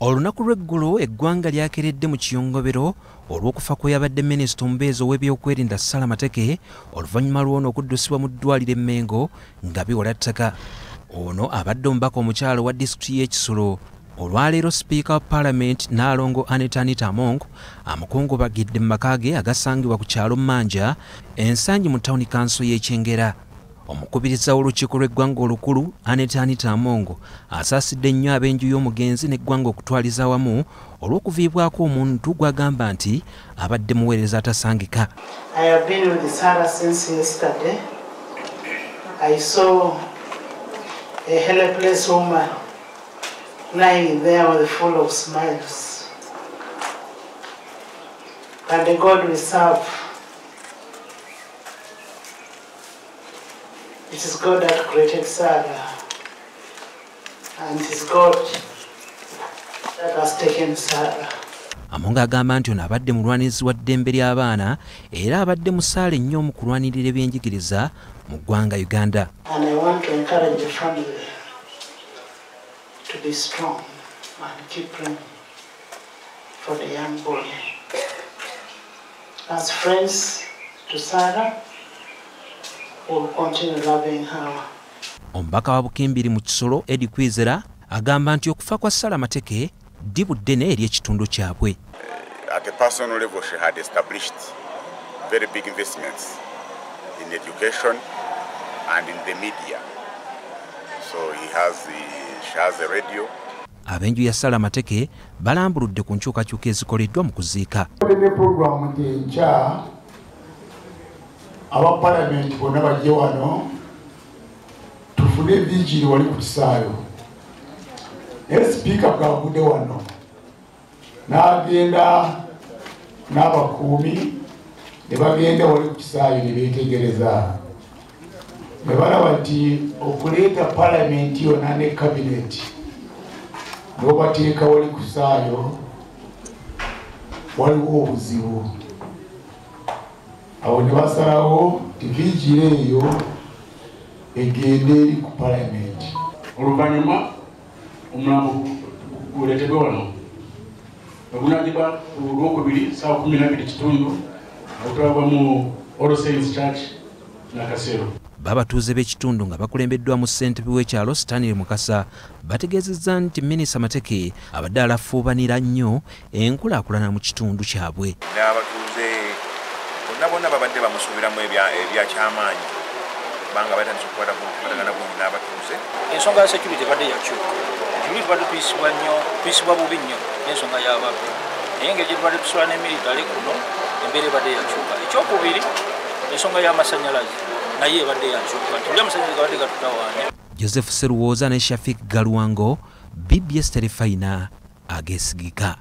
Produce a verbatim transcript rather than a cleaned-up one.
Olunaku lw'eggulo eggwanga lyakiridde mu kiyungobero olw'okufa kw'eyabadde Minisita omubeezi ow'ebyokwerinda Sarah Mateke oluvannyuma lw'ono okuddusibwa mu ddwaliro e Mengo nga biwola ttaka. Ono abadde omubaka omukyalo wa disitulikiti y'Ekisulo. Olwaleero Speaker wa Parliament Naalongo Anita Anita Among amukungubagidde mu maka ge agasangibwa ku kyalo Mmanja ensangi mu Town Council y'Ekyengera. Omukubiriza w'olukiiko lw'eggwanga olukulu Anita Anita Among asaasidde nnyo ab'enju y'omugenzi n'eggwanga okutwaliza awamu olw'okuviibwako omuntu gw'agamba nti abadde muweereza atasangika. I have been with the Sarah since yesterday. I saw a helpless woman lying there with full of smiles. And the God we serve, it is God that created Sarah, and it is God that has taken Sarah. Among agamba nti ono abadde mulwanirizi wa ddembe ly'abaana era abadde musaale nnyo mu kulwanirira ebyenjigiriza mu ggwanga Uganda. And I want to encourage the family to be strong and keep praying for the young boy. As friends to Sarah, we'll continue loving her. Omubaka wa Bukimbiri mu Kisolo Edi Kwizera agamba nti okufa kwa Sarah Mateke ddibu ddene eri ekitundu kyabwe. At a personal level, she had established very big investments in education and in the media. So he has the, she has a radio. Abenju ya Sarah Mateke balambuludde ku nkyukakyuka ezikoleddwa mu kuziika. Our parliament will never give one to fully vigil or to sail. Let's pick up our good one. Now, the end of Nabakumi, never the end of the sail, the Veterans. Never operate a parliament or a cabinet. Nobody take our good sail. One who is you. Awo nebasalawo tivijira eyo egenda eri ku palamenti oluvannyuma omulambo guleetebwa wano ogunagibwa olwokubiri saawa kumi nabiri kitundu okutwalibwamu All Saints Church Nakasero. Babatuuze b'ekitundu nga bakulembeddwamu ssentebe w'ekyalo Stanley Mukasa bategeezezza nti Minisita Mateke abadde alafuubanira nnyo enkulaakulana mu kitundu kyabwe. Nabona babadde bamusubiramu ebyakyamaanyi kubanga batandise okukwata kukolagana bungi n'abatuuze. Ensonga ya security badde yakyuka. Juli tubadde tuyisibwa nnyo, tuyisibwa bubi nnyo n'ensonga y'abantu. Naye engeri gye tubadde tusula n'emiritale kuno embeera ebadde yakyuka. Ekyokubiri ensonga y'amasannyalaze naye ebadde yakyuka. Tuli amasannyalaze gabadde gatutawaanya. Joseph Seruosa ne Shafik Galuango, B B S Terefayina ageesigika.